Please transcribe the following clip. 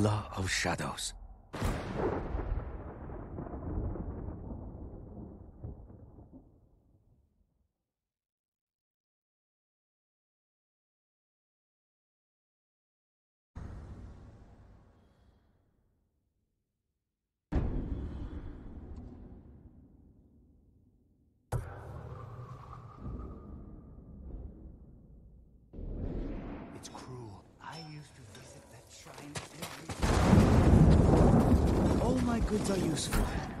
Allah of Shadows. It's cruel. I used to visit that shrine every day. All my goods are useful.